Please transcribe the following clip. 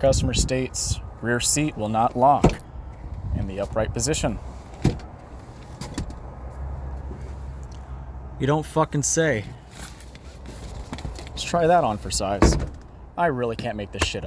Customer states rear seat will not lock in the upright position. You don't fucking say. Let's try that on for size. I really can't make this shit up.